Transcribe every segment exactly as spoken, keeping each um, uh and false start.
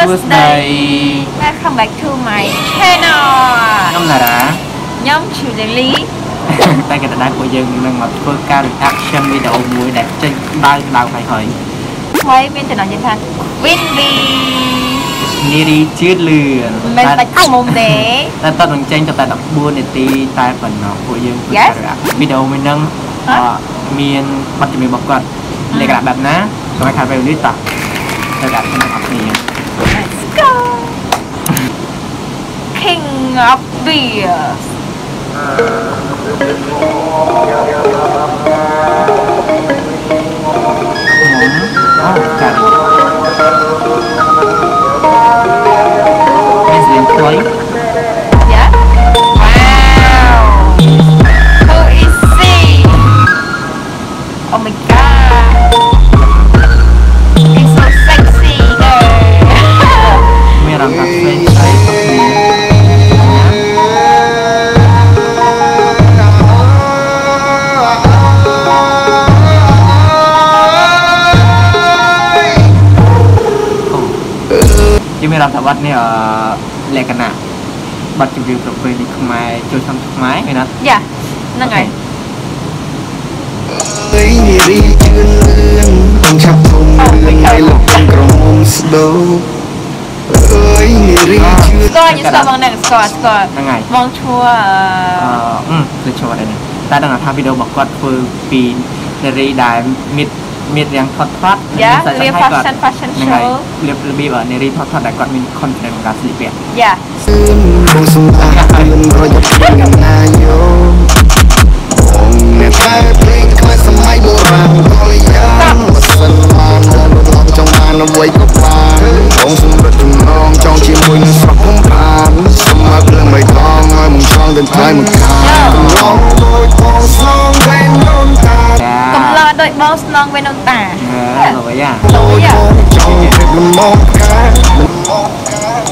Thursday. Welcome back to my channel. Nhóm là đã. Nhóm chủ đề lý. Tại cái đại của dân nên mà phơi cao được action video mùi đẹp trên đai đào phải hỏi. Quay bên từ nào nhân thân? Winby. Niri chết lừa. Mình phải không mồm để. Tại tao đang tranh cho tại đọc buôn để ti tại phần của dân phơi cao video mình nâng miền bắt chỉ miền bắc quận. Để cả bạn ná, tụi anh khai về đi tập. Let's go! King of Beer. Yeah. Wow! Who is she? Oh my god! Làm thảo bát này ở lệ cả nà bật chụp video tập về đi không mai chơi xong thoải mái người đó. Dạ, nó ngày. Score như sao bằng nè score score. Nó ngày. Mong chua. Ừ, được chua đây này. Ta đang làm video bật quạt vừa pin để đài mít. Mình đang thoát thoát yeah, liều fashion fashion show liều bị ở nơi thoát thoát đã có mình confident và sự việc yeah đội bao nong bên ông tả. À, rồi à. Rồi à.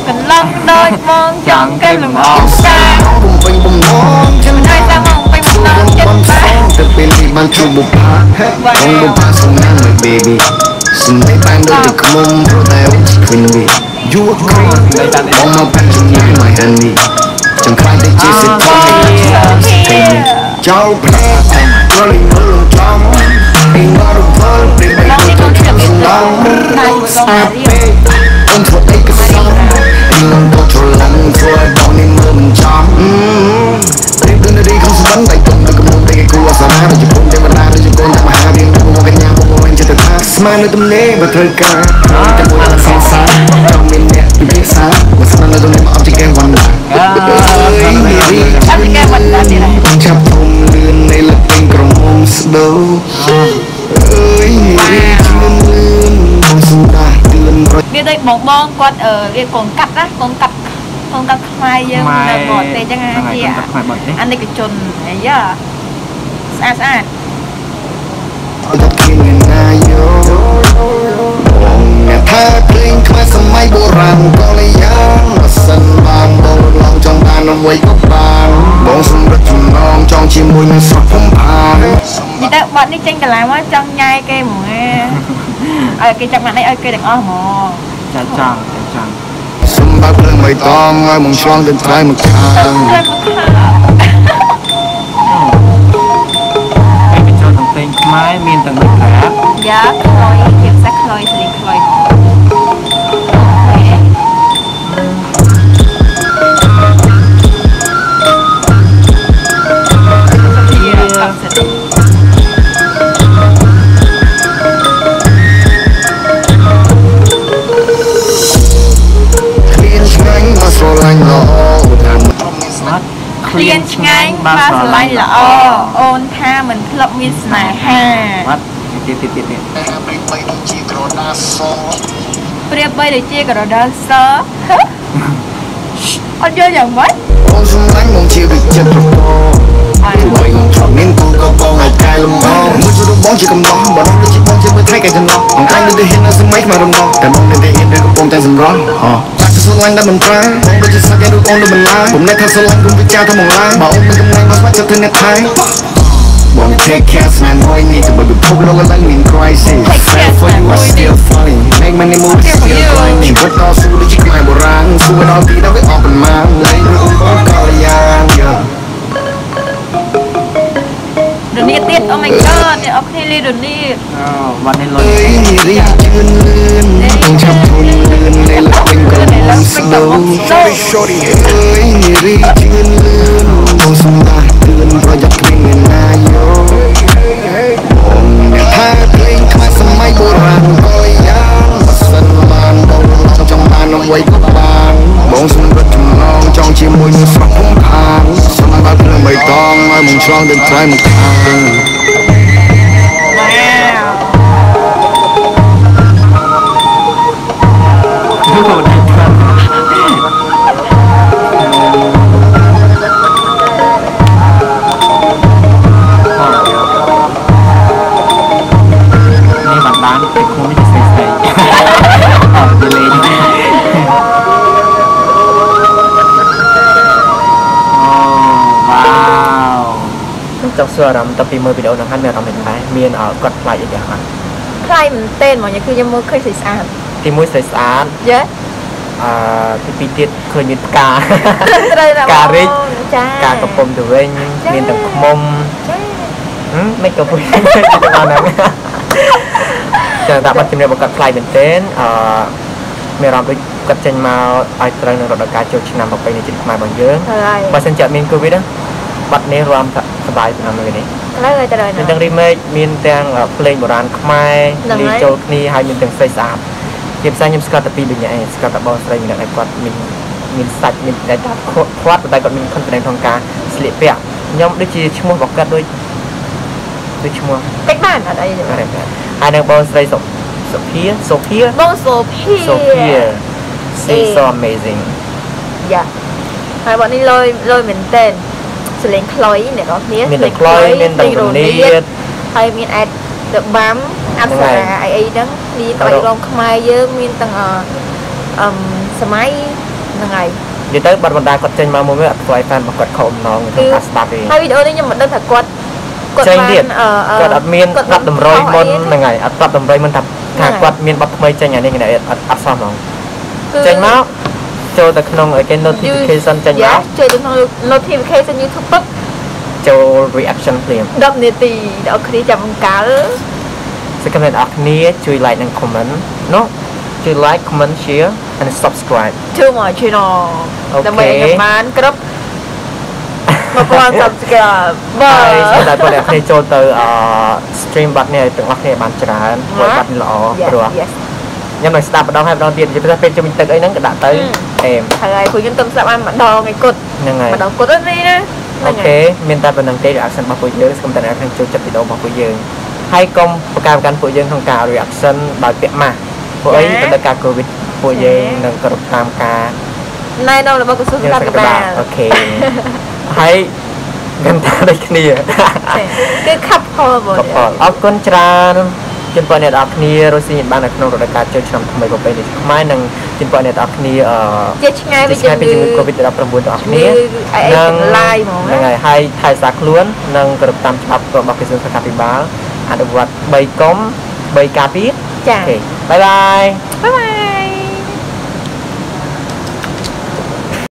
Cần long đôi mong trong cây lùng mong xa. Nơi ta mong quanh non chân tay. Wow. Vì đây bóng bóng quát ở cái con cắt á, con cắt con cắt khoai dân là bỏ tê chẳng ai gì ạ. Anh đây cái chồn ấy á. Sao sao? Vì đây bọn đi chanh cả lái quá trong nhai kê mùa nghe. Ở cái chặt mặt này, ở cái đằng ơ mồ chà chàng, chà chàng xung bác lên mày toan, ơi mong xoan đến thái mực thang anh phải cho thằng tên mái miên tầng mực lạ dạ, khơi, kiểm sát khơi, thì khơi liên ngay ba sờ lanh là o ôn tha mình lập miên này ha bắt tiệt tiệt tiệt tiệt bia bay để chia cả đó sớ anh chơi dạng mấy sông lanh đã mình ra, bóng đôi chân xa cái đôi con đôi mình lái. Bỗng nay theo sông lanh cùng với cha theo mòn lái. Bảo ông mình trong nay bao quát cho thân đẹp thái. Won't take care, man, boy need to be put low like in crisis. For you are still falling, make my name move still climbing, but also Shorty, shorty ơi, ri chuyên lương Bông sông ta tươn vào giặc mình người na yo Bông đẹp tha lên khai sân máy bố ràng coi giang Mà sân bàn bông trong trong bàn ông quay có bàn Bông sông đất trùng non trong chiếc môi mùa sọc không thang Sông bát lương bày tong ai mùng tròn đêm trái mùng thang Trong xưa làm tập đi mơ video nó hát mẹ làm mình phải miền ở quật lại vậy hả? Khai mình tên mà nhà kia mơ khơi sấy sán. Thì mơ sấy sán. Dạ. À thì tiết khơi miền cá. Cá rích. Cá cặp bông từ bên miền tầng mông. Mấy cặp bông. Chẳng đã bắt chim này một quật lại mình tên ở mẹ làm cái quật trên màu ai trời nó đọt cá trâu nằm vào bên này trên mai bằng dương. Bà xin chào mình cứ biết đó. Bắt nê rõm thật sơ bài của mình này. Là người ta đời nào. Mình remake miền tang playing Boran Khmer, đi chốt ni hai miền tang sấy sáp. Tiếp sang nhóm Scott tập bình nhạy, Scott tập bọn sấy mình lại quạt mình mình sạch mình lại quạt quạt tại còn mình không thể thông cá, slip bẹt. Nhóm đôi chi chmua bọc cắt đôi đôi chmua. Cách bạn ở đây vậy. Hai nàng bọn sấy sọc sọc phía, sọc phía. Bọn sọc phía. Sọc phía. It's so amazing. Dạ. Hai bọn đi lôi lôi mình tên sự lên khói này đó nhé lên khói lên đồng đồng niết hay miền ai được bám ăn xả ai ấy đó đi tại long khmai dơ miền tầng ờm máy là ngày đi tới bật bật đài quật trên mà mua mấy quạt fan mà quạt khổng nó người ta start đi hai video đấy nhưng mà đơn thật quạt quạt fan ở quạt miền quạt đồng roi môn là ngày quạt đồng roi môn thật thả quạt miền bắp mây trên nhà này này ăn xong không trên máu cho ta không ở cái notification trên đó chơi được không notification YouTube cho reaction liền đọc nè thì đọc khi chạm cá sẽ comment đọc nè chui like and comment nó chui like comment share and subscribe chưa mọi chuyện nào ok bạn group mà còn subscribe bye sẽ đặt vào để cho từ stream bạn này từng học này bạn chán rồi bạn lọ rồi nhưng mà start bắt đầu hai bắt đầu tiền thì phải cho mình tự ấy nó đã tới em hàng ngày cuối nhân tâm sạm ăn bắt đầu ngày cột ngày bắt đầu cột rất đi đó ok miền tây bên đằng tây reaction bao phủ dương công ty này đang chụp chụp video bao phủ dương hay công của cam cán phủ dương không cả reaction bảo tiệm mà của ấy tất cả covid phủ dương đang cột tam ca này đâu là bao số tam ca ok hay gần ta đây kia cứ khắp thôi rồi ở con trà Hãy subscribe cho kênh Ghiền Mì Gõ để không bỏ lỡ những video hấp dẫn.